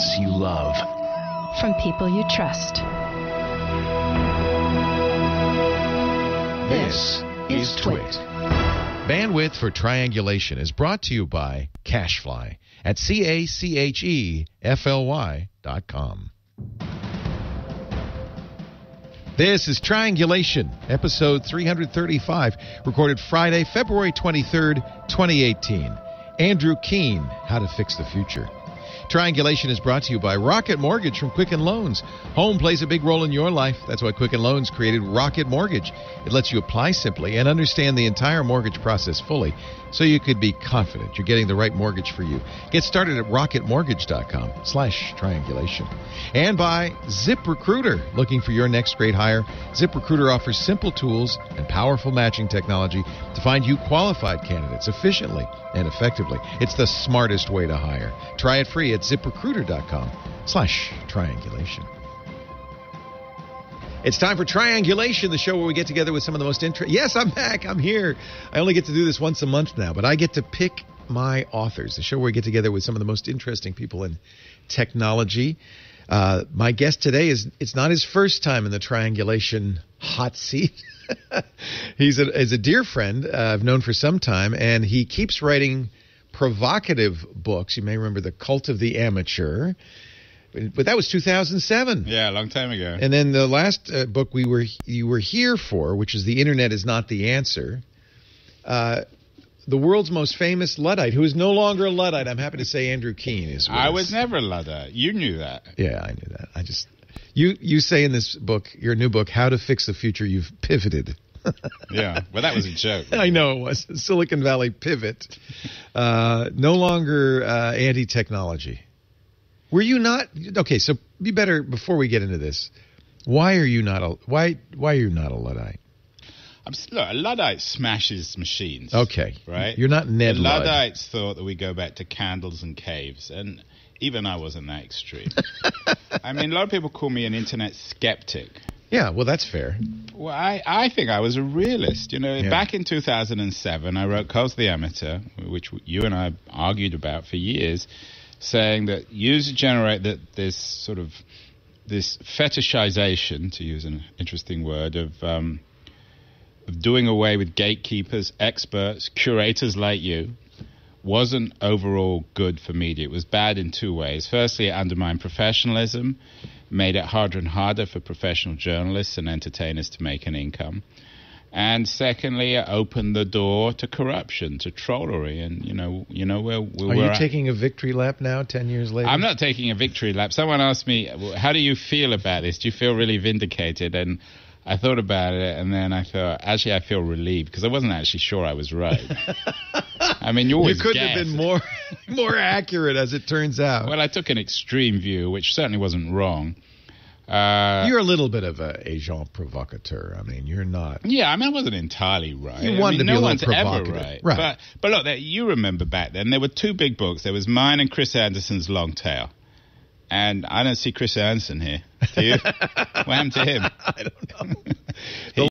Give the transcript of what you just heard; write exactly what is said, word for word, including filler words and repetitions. business you love. From people you trust. This is Twit. Bandwidth for Triangulation is brought to you by Cashfly at C A C H E F L Y dot com. This is Triangulation, episode three hundred thirty-five, recorded Friday, February twenty-third, twenty eighteen. Andrew Keen, How to Fix the Future. Triangulation is brought to you by Rocket Mortgage from Quicken Loans. Home plays a big role in your life. That's why Quicken Loans created Rocket Mortgage. It lets you apply simply and understand the entire mortgage process fully so you could be confident you're getting the right mortgage for you. Get started at rocket mortgage dot com slash triangulation. And by ZipRecruiter. Looking for your next great hire? ZipRecruiter offers simple tools and powerful matching technology to find you qualified candidates efficiently and effectively. It's the smartest way to hire. Try it free at zip recruiter dot com slash triangulation. It's time for Triangulation, the show where we get together with some of the most interesting... Yes, I'm back. I'm here. I only get to do this once a month now, but I get to pick my authors, the show where we get together with some of the most interesting people in technology. Uh, my guest today is, it's not his first time in the Triangulation hot seat. He's a, is a dear friend uh, I've known for some time, and he keeps writing provocative books. You may remember The Cult of the Amateur, but that was two thousand seven. Yeah, a long time ago. And then the last uh, book we were you were here for, which is The Internet Is Not the Answer. Uh, the world's most famous Luddite, who is no longer a Luddite, I'm happy to say, Andrew Keen is. With I us. Was never a Luddite. You knew that. Yeah, I knew that. I just you you say in this book, your new book, How to Fix the Future, you've pivoted. Yeah, well, that was a joke. I know it was. Silicon Valley pivot. Uh, no longer uh, anti-technology. Were you not? Okay, so be better before we get into this. Why are you not a why? Why are you not a Luddite? I'm, look, a Luddite smashes machines. Okay, right. You're not Ned Ludd. The Luddites thought that we go back to candles and caves, and even I wasn't that extreme. I mean, a lot of people call me an internet skeptic. Yeah, well, that's fair. Well, I, I think I was a realist. You know, yeah. Back in two thousand seven, I wrote Cult of the Amateur, which you and I argued about for years, saying that user generate that this sort of this fetishization, to use an interesting word, of um, of doing away with gatekeepers, experts, curators like you, wasn't overall good for media. It was bad in two ways. Firstly, it undermined professionalism, made it harder and harder for professional journalists and entertainers to make an income. And secondly, it opened the door to corruption, to trollery. And, you know, you know where we're Are you at. Taking a victory lap now, ten years later? I'm not taking a victory lap. Someone asked me, how do you feel about this? Do you feel really vindicated? And I thought about it, and then I thought, actually, I feel relieved, because I wasn't actually sure I was right. I mean, you always You couldn't guess. Have been more more accurate, as it turns out. Well, I took an extreme view, which certainly wasn't wrong. Uh, you're a little bit of an agent provocateur. I mean, you're not... Yeah, I mean, I wasn't entirely right. You wanted I mean, to be no a little provocative. Ever right. right. But, but look, you remember back then, there were two big books. There was mine and Chris Anderson's Long Tail. And I don't see Chris Anderson here. Do you? What happened to him? I don't know.